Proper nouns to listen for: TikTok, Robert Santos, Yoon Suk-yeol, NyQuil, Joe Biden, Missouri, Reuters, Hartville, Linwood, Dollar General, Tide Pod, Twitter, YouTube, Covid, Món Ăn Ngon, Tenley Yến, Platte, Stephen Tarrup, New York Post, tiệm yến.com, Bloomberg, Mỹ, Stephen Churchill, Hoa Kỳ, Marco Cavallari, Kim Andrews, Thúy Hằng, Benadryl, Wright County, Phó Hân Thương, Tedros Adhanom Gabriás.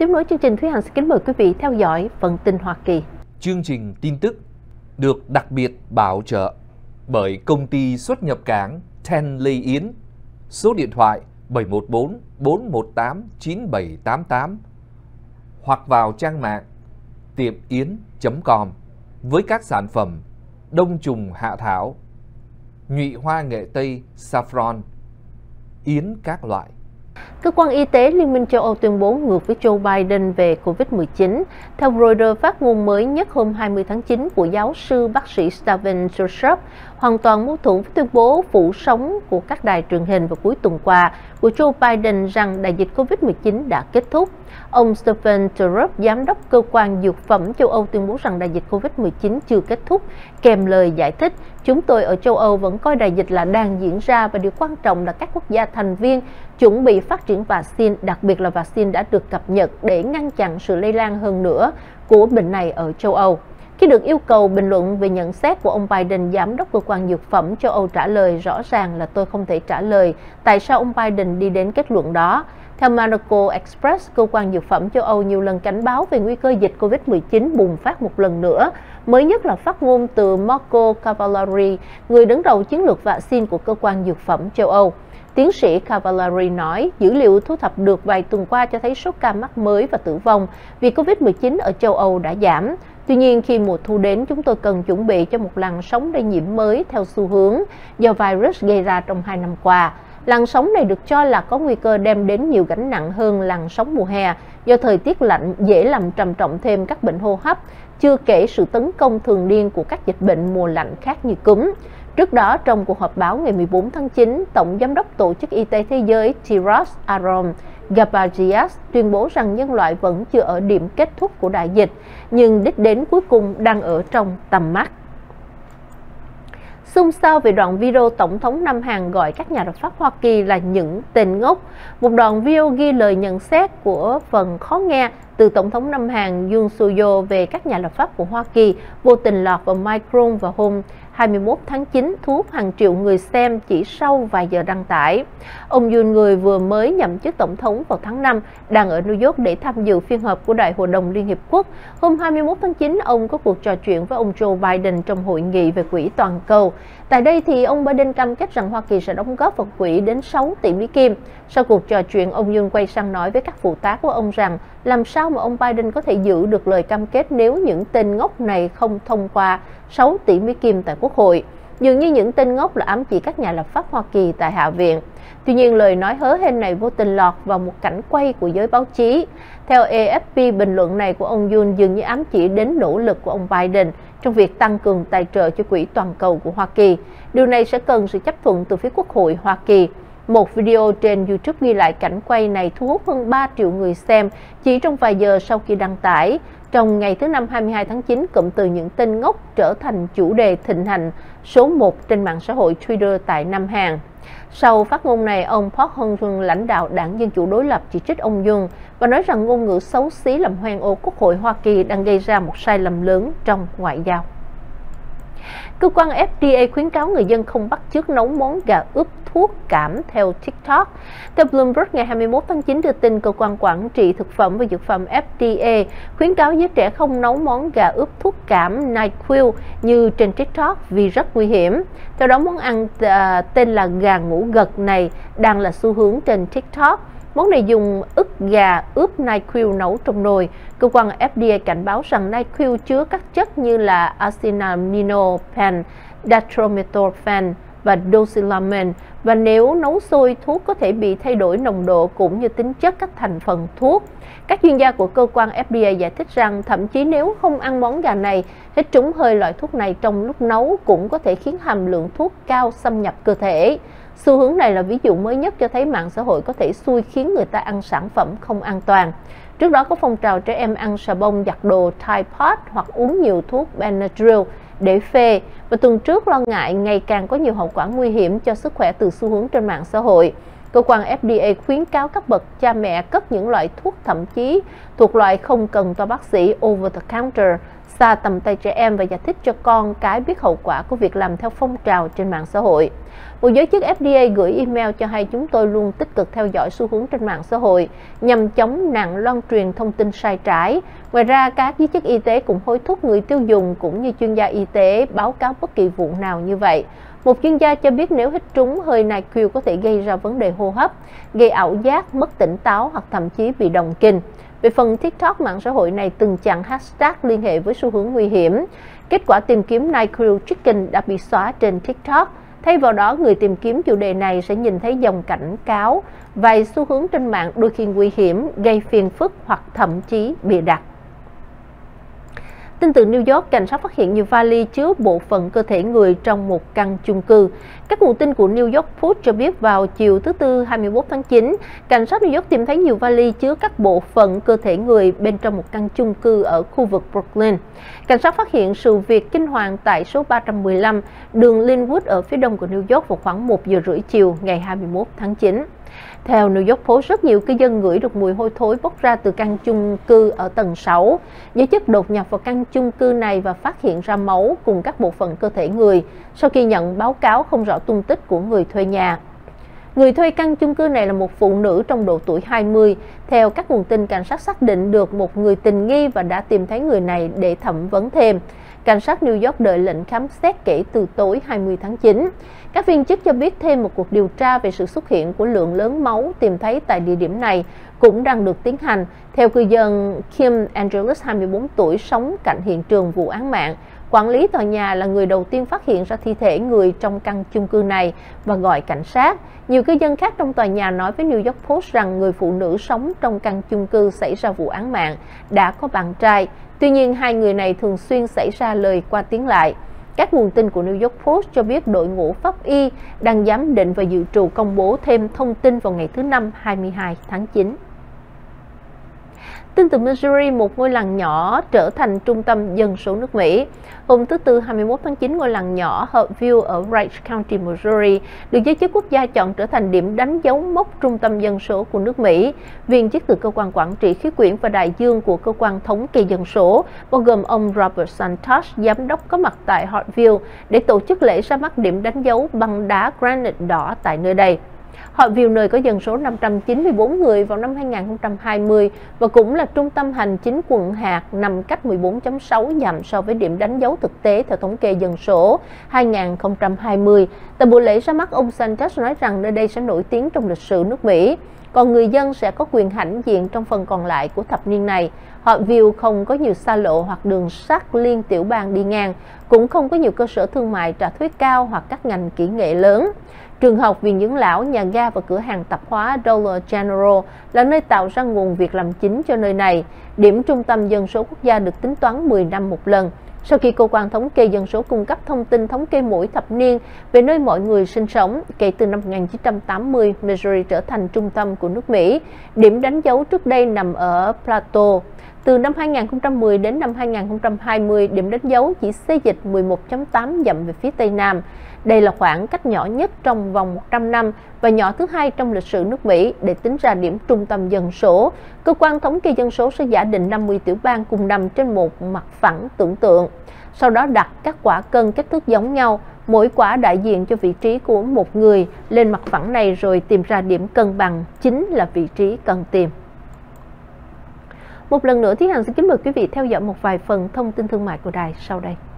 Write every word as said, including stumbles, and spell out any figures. Tiếp nối chương trình, Thúy Hằng xin kính mời quý vị theo dõi phần tin Hoa Kỳ. Chương trình tin tức được đặc biệt bảo trợ bởi công ty xuất nhập cảng Tenley Yến, số điện thoại bảy một bốn, bốn một tám, chín bảy tám tám hoặc vào trang mạng tiệm yến chấm com với các sản phẩm đông trùng hạ thảo, nhụy hoa nghệ Tây saffron, yến các loại. Cơ quan y tế Liên minh châu Âu tuyên bố ngược với Joe Biden về Covid mười chín. Theo Reuters, phát ngôn mới nhất hôm hai mươi tháng chín của giáo sư bác sĩ Stephen Churchill hoàn toàn mâu thuẫn với tuyên bố phủ sóng của các đài truyền hình vào cuối tuần qua của Joe Biden rằng đại dịch Covid mười chín đã kết thúc. Ông Stephen Tarrup, giám đốc cơ quan dược phẩm châu Âu, tuyên bố rằng đại dịch Covid mười chín chưa kết thúc, kèm lời giải thích: "Chúng tôi ở châu Âu vẫn coi đại dịch là đang diễn ra và điều quan trọng là các quốc gia thành viên chuẩn bị phát triển vaccine, đặc biệt là vaccine đã được cập nhật để ngăn chặn sự lây lan hơn nữa của bệnh này ở châu Âu." Khi được yêu cầu bình luận về nhận xét của ông Biden, giám đốc cơ quan dược phẩm châu Âu trả lời: "Rõ ràng là tôi không thể trả lời tại sao ông Biden đi đến kết luận đó." Theo Marco Express, cơ quan dược phẩm châu Âu nhiều lần cảnh báo về nguy cơ dịch Covid mười chín bùng phát một lần nữa. Mới nhất là phát ngôn từ Marco Cavallari, người đứng đầu chiến lược vaccine của cơ quan dược phẩm châu Âu. Tiến sĩ Cavallari nói, dữ liệu thu thập được vài tuần qua cho thấy số ca mắc mới và tử vong vì Covid mười chín ở châu Âu đã giảm. Tuy nhiên, khi mùa thu đến, chúng tôi cần chuẩn bị cho một làn sóng lây nhiễm mới theo xu hướng do virus gây ra trong hai năm qua. Làn sóng này được cho là có nguy cơ đem đến nhiều gánh nặng hơn làn sóng mùa hè do thời tiết lạnh dễ làm trầm trọng thêm các bệnh hô hấp, chưa kể sự tấn công thường niên của các dịch bệnh mùa lạnh khác như cúm. Trước đó, trong cuộc họp báo ngày mười bốn tháng chín, Tổng Giám đốc Tổ chức Y tế Thế giới Tedros Adhanom Gabriás tuyên bố rằng nhân loại vẫn chưa ở điểm kết thúc của đại dịch, nhưng đích đến cuối cùng đang ở trong tầm mắt. Xung sao về đoạn video Tổng thống Nam Hàn gọi các nhà lập pháp Hoa Kỳ là những tên ngốc. Một đoạn video ghi lời nhận xét của phần khó nghe từ Tổng thống Nam Hàn Yoon Suk-yeol về các nhà lập pháp của Hoa Kỳ vô tình lọt vào microphone vào hôm hai mươi mốt tháng chín, thu hút hàng triệu người xem chỉ sau vài giờ đăng tải. Ông Dương Người vừa mới nhậm chức Tổng thống vào tháng năm, đang ở New York để tham dự phiên họp của Đại hội đồng Liên Hiệp Quốc. Hôm hai mươi mốt tháng chín, ông có cuộc trò chuyện với ông Joe Biden trong hội nghị về quỹ toàn cầu. Tại đây, thì ông Biden cam kết rằng Hoa Kỳ sẽ đóng góp vào quỹ đến sáu tỷ Mỹ Kim. Sau cuộc trò chuyện, ông Dương quay sang nói với các phụ tá của ông rằng làm sao mà ông Biden có thể giữ được lời cam kết nếu những tên ngốc này không thông qua sáu tỷ Mỹ Kim tại Quốc hội. Dường như những tên ngốc là ám chỉ các nhà lập pháp Hoa Kỳ tại Hạ viện. Tuy nhiên, lời nói hớ hên này vô tình lọt vào một cảnh quay của giới báo chí. Theo a ép pê, bình luận này của ông Yoon dường như ám chỉ đến nỗ lực của ông Biden trong việc tăng cường tài trợ cho quỹ toàn cầu của Hoa Kỳ. Điều này sẽ cần sự chấp thuận từ phía Quốc hội Hoa Kỳ. Một video trên YouTube ghi lại cảnh quay này thu hút hơn ba triệu người xem chỉ trong vài giờ sau khi đăng tải. Trong ngày thứ Năm hai mươi hai tháng chín, cụm từ những tên ngốc trở thành chủ đề thịnh hành số một trên mạng xã hội Twitter tại Nam Hàn. Sau phát ngôn này, ông Phó Hân Thương, lãnh đạo đảng Dân Chủ đối lập, chỉ trích ông Yoon và nói rằng ngôn ngữ xấu xí làm hoang ô Quốc hội Hoa Kỳ đang gây ra một sai lầm lớn trong ngoại giao. Cơ quan ép đê a khuyến cáo người dân không bắt chước nấu món gà ướp thuốc cảm theo TikTok. Theo Bloomberg, ngày hai mươi mốt tháng chín đưa tin cơ quan quản trị thực phẩm và dược phẩm ép đê a khuyến cáo giới trẻ không nấu món gà ướp thuốc cảm NyQuil như trên TikTok vì rất nguy hiểm. Theo đó, món ăn tên là gà ngủ gật này đang là xu hướng trên TikTok. Món này dùng ức gà ướp NyQuil nấu trong nồi. Cơ quan ép đê a cảnh báo rằng NyQuil chứa các chất như là acetaminophen, dextromethorphan và dosilamen, và nếu nấu sôi, thuốc có thể bị thay đổi nồng độ cũng như tính chất các thành phần thuốc. Các chuyên gia của cơ quan ép đê a giải thích rằng thậm chí nếu không ăn món gà này, hít trúng hơi loại thuốc này trong lúc nấu cũng có thể khiến hàm lượng thuốc cao xâm nhập cơ thể. Xu hướng này là ví dụ mới nhất cho thấy mạng xã hội có thể xui khiến người ta ăn sản phẩm không an toàn. Trước đó có phong trào trẻ em ăn xà bông giặt đồ Tide Pod hoặc uống nhiều thuốc Benadryl để phê, và tuần trước lo ngại ngày càng có nhiều hậu quả nguy hiểm cho sức khỏe từ xu hướng trên mạng xã hội. Cơ quan ép đê a khuyến cáo các bậc cha mẹ cất những loại thuốc thậm chí thuộc loại không cần toa bác sĩ over the counter xa tầm tay trẻ em và giải thích cho con cái biết hậu quả của việc làm theo phong trào trên mạng xã hội. Một giới chức ép đê a gửi email cho hay chúng tôi luôn tích cực theo dõi xu hướng trên mạng xã hội nhằm chống nạn loan truyền thông tin sai trái. Ngoài ra, các giới chức y tế cũng hối thúc người tiêu dùng cũng như chuyên gia y tế báo cáo bất kỳ vụ nào như vậy. Một chuyên gia cho biết nếu hít trúng hơi NyQuil có thể gây ra vấn đề hô hấp, gây ảo giác, mất tỉnh táo hoặc thậm chí bị động kinh. Về phần TikTok, mạng xã hội này từng chặn hashtag liên hệ với xu hướng nguy hiểm. Kết quả tìm kiếm NyQuil Chicken đã bị xóa trên TikTok. Thay vào đó, người tìm kiếm chủ đề này sẽ nhìn thấy dòng cảnh cáo vài xu hướng trên mạng đôi khi nguy hiểm, gây phiền phức hoặc thậm chí bịa đặt. Tin từ New York, cảnh sát phát hiện nhiều vali chứa bộ phận cơ thể người trong một căn chung cư. Các nguồn tin của New York Post cho biết vào chiều thứ Tư hai mươi mốt tháng chín, cảnh sát New York tìm thấy nhiều vali chứa các bộ phận cơ thể người bên trong một căn chung cư ở khu vực Brooklyn. Cảnh sát phát hiện sự việc kinh hoàng tại số ba trăm mười lăm đường Linwood ở phía đông của New York vào khoảng một giờ rưỡi chiều ngày hai mươi mốt tháng chín. Theo New York Post, rất nhiều cư dân ngửi được mùi hôi thối bốc ra từ căn chung cư ở tầng sáu. Giới chức đột nhập vào căn chung cư này và phát hiện ra máu cùng các bộ phận cơ thể người sau khi nhận báo cáo không rõ tung tích của người thuê nhà. Người thuê căn chung cư này là một phụ nữ trong độ tuổi hai mươi. Theo các nguồn tin, cảnh sát xác định được một người tình nghi và đã tìm thấy người này để thẩm vấn thêm. Cảnh sát New York đợi lệnh khám xét kể từ tối hai mươi tháng chín. Các viên chức cho biết thêm một cuộc điều tra về sự xuất hiện của lượng lớn máu tìm thấy tại địa điểm này cũng đang được tiến hành. Theo cư dân Kim Andrews, hai mươi bốn tuổi, sống cạnh hiện trường vụ án mạng, quản lý tòa nhà là người đầu tiên phát hiện ra thi thể người trong căn chung cư này và gọi cảnh sát. Nhiều cư dân khác trong tòa nhà nói với New York Post rằng người phụ nữ sống trong căn chung cư xảy ra vụ án mạng đã có bạn trai. Tuy nhiên, hai người này thường xuyên xảy ra lời qua tiếng lại. Các nguồn tin của New York Post cho biết đội ngũ pháp y đang giám định và dự trù công bố thêm thông tin vào ngày thứ Năm hai mươi hai tháng chín. Tin từ Missouri, một ngôi làng nhỏ trở thành trung tâm dân số nước Mỹ. Hôm thứ Tư hai mươi mốt tháng chín, ngôi làng nhỏ Hartville ở Wright County, Missouri được giới chức quốc gia chọn trở thành điểm đánh dấu mốc trung tâm dân số của nước Mỹ. Viên chức từ cơ quan quản trị khí quyển và đại dương của cơ quan thống kê dân số, bao gồm ông Robert Santos, giám đốc, có mặt tại Hartville để tổ chức lễ ra mắt điểm đánh dấu bằng đá granite đỏ tại nơi đây. Hartville, nơi có dân số năm trăm chín mươi bốn người vào năm hai nghìn không trăm hai mươi và cũng là trung tâm hành chính quận hạt, nằm cách mười bốn phẩy sáu dặm so với điểm đánh dấu thực tế theo thống kê dân số hai nghìn không trăm hai mươi. Tại buổi lễ ra mắt, ông Sanchez nói rằng nơi đây sẽ nổi tiếng trong lịch sử nước Mỹ, còn người dân sẽ có quyền hãnh diện trong phần còn lại của thập niên này. Hartville không có nhiều xa lộ hoặc đường sắt liên tiểu bang đi ngang, cũng không có nhiều cơ sở thương mại trả thuế cao hoặc các ngành kỹ nghệ lớn. Trường học, viện dưỡng lão, nhà ga và cửa hàng tạp hóa Dollar General là nơi tạo ra nguồn việc làm chính cho nơi này. Điểm trung tâm dân số quốc gia được tính toán mười năm một lần, sau khi cơ quan thống kê dân số cung cấp thông tin thống kê mỗi thập niên về nơi mọi người sinh sống. Kể từ năm một nghìn chín trăm tám mươi, Missouri trở thành trung tâm của nước Mỹ. Điểm đánh dấu trước đây nằm ở Platte. Từ năm hai nghìn không trăm mười đến năm hai nghìn không trăm hai mươi, điểm đánh dấu chỉ xê dịch mười một phẩy tám dặm về phía Tây Nam. Đây là khoảng cách nhỏ nhất trong vòng một trăm năm và nhỏ thứ hai trong lịch sử nước Mỹ để tính ra điểm trung tâm dân số. Cơ quan thống kê dân số sẽ giả định năm mươi tiểu bang cùng nằm trên một mặt phẳng tưởng tượng, sau đó đặt các quả cân kích thước giống nhau, mỗi quả đại diện cho vị trí của một người, lên mặt phẳng này rồi tìm ra điểm cân bằng chính là vị trí cần tìm. Một lần nữa, Thúy Hằng xin kính mời quý vị theo dõi một vài phần thông tin thương mại của đài sau đây.